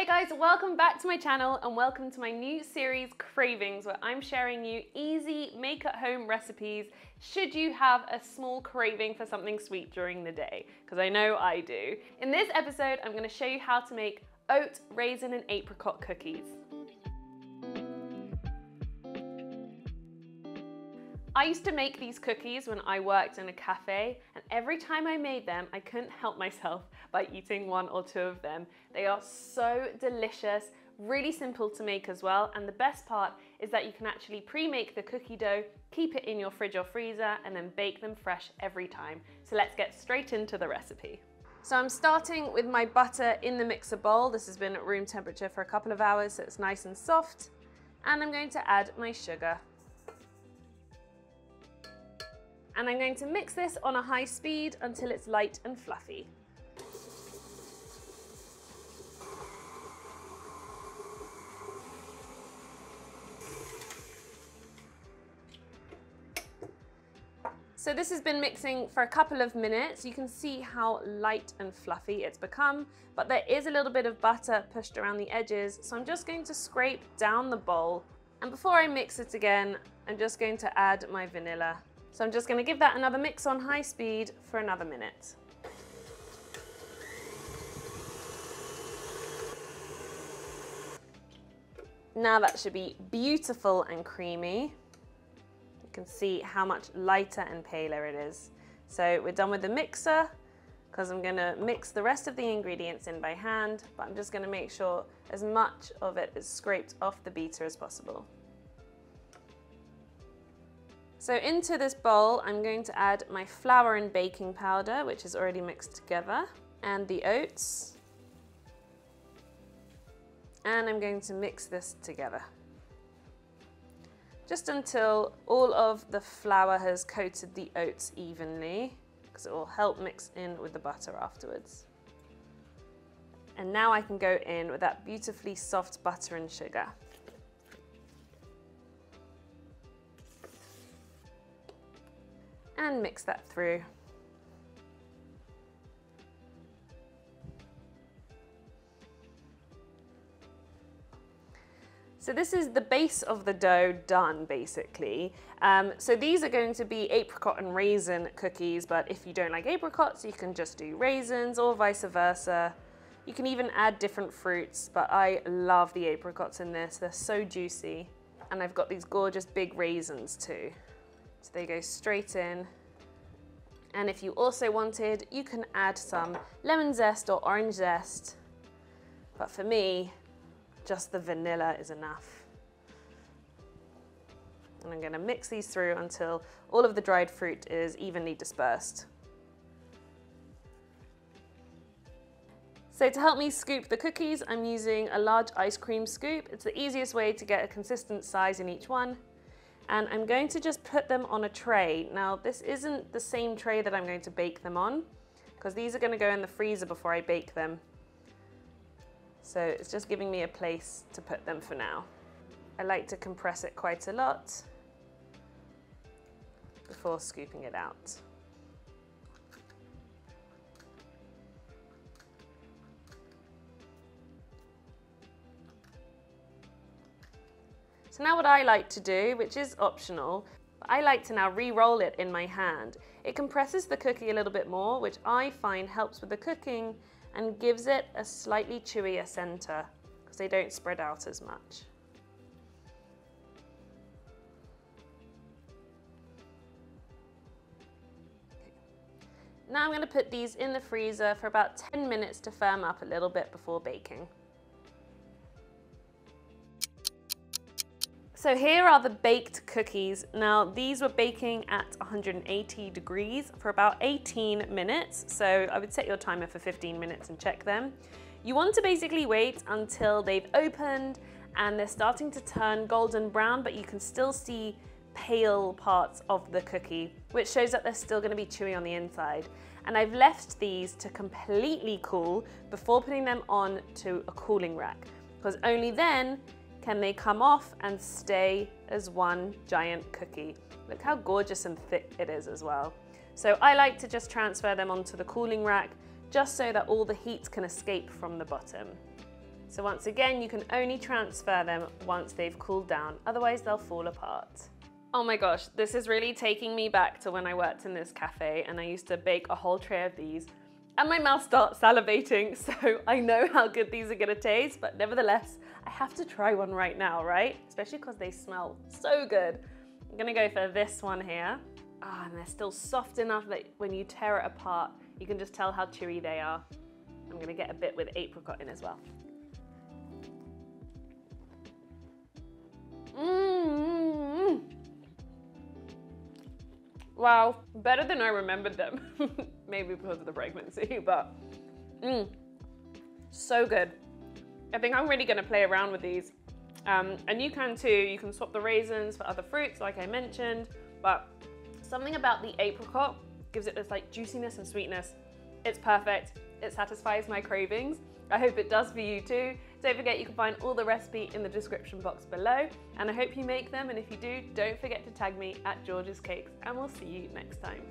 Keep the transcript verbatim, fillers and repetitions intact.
Hey guys, welcome back to my channel and welcome to my new series Cravings, where I'm sharing you easy make at home recipes should you have a small craving for something sweet during the day, because I know I do. In this episode, I'm going to show you how to make oat, raisin and apricot cookies. I used to make these cookies when I worked in a cafe, and every time I made them, I couldn't help myself by eating one or two of them. They are so delicious, really simple to make as well, and the best part is that you can actually pre-make the cookie dough, keep it in your fridge or freezer, and then bake them fresh every time. So let's get straight into the recipe. So I'm starting with my butter in the mixer bowl. This has been at room temperature for a couple of hours, so it's nice and soft. And I'm going to add my sugar. And I'm going to mix this on a high speed until it's light and fluffy. So this has been mixing for a couple of minutes. You can see how light and fluffy it's become, but there is a little bit of butter pushed around the edges, so I'm just going to scrape down the bowl. And before I mix it again, I'm just going to add my vanilla. So I'm just going to give that another mix on high speed for another minute. Now that should be beautiful and creamy. You can see how much lighter and paler it is. So we're done with the mixer, because I'm going to mix the rest of the ingredients in by hand, but I'm just going to make sure as much of it is scraped off the beater as possible. So into this bowl, I'm going to add my flour and baking powder, which is already mixed together, and the oats. And I'm going to mix this together, just until all of the flour has coated the oats evenly, because it will help mix in with the butter afterwards. And now I can go in with that beautifully soft butter and sugar. And mix that through. So this is the base of the dough done, basically. Um, so these are going to be apricot and raisin cookies, but if you don't like apricots, you can just do raisins or vice versa. You can even add different fruits, but I love the apricots in this. They're so juicy. And I've got these gorgeous big raisins too. So they go straight in. And if you also wanted, you can add some lemon zest or orange zest. But for me, just the vanilla is enough. And I'm going to mix these through until all of the dried fruit is evenly dispersed. So to help me scoop the cookies, I'm using a large ice cream scoop. It's the easiest way to get a consistent size in each one. And I'm going to just put them on a tray. Now, this isn't the same tray that I'm going to bake them on, because these are going to go in the freezer before I bake them. So it's just giving me a place to put them for now. I like to compress it quite a lot before scooping it out. Now what I like to do, which is optional, I like to now re-roll it in my hand. It compresses the cookie a little bit more, which I find helps with the cooking and gives it a slightly chewier center, because they don't spread out as much. Now I'm going to put these in the freezer for about ten minutes to firm up a little bit before baking. So here are the baked cookies. Now these were baking at one hundred eighty degrees for about eighteen minutes. So I would set your timer for fifteen minutes and check them. You want to basically wait until they've opened and they're starting to turn golden brown, but you can still see pale parts of the cookie, which shows that they're still going to be chewy on the inside. And I've left these to completely cool before putting them on to a cooling rack, because only then can they come off and stay as one giant cookie. Look how gorgeous and thick it is as well. So I like to just transfer them onto the cooling rack, just so that all the heat can escape from the bottom. So once again, you can only transfer them once they've cooled down, otherwise they'll fall apart. Oh my gosh, this is really taking me back to when I worked in this cafe and I used to bake a whole tray of these and my mouth starts salivating, so I know how good these are gonna taste, but nevertheless, I have to try one right now, right? Especially because they smell so good. I'm gonna go for this one here. Ah, oh, and they're still soft enough that when you tear it apart, you can just tell how chewy they are. I'm gonna get a bit with apricot in as well. Mmm. Wow, better than I remembered them. Maybe because of the pregnancy, but mmm, so good. I think I'm really gonna play around with these. Um, and you can too, you can swap the raisins for other fruits, like I mentioned, but something about the apricot gives it this like juiciness and sweetness. It's perfect. It satisfies my cravings. I hope it does for you too. Don't forget you can find all the recipe in the description box below, and I hope you make them, and if you do, don't forget to tag me at Georgia's Cakes, and we'll see you next time.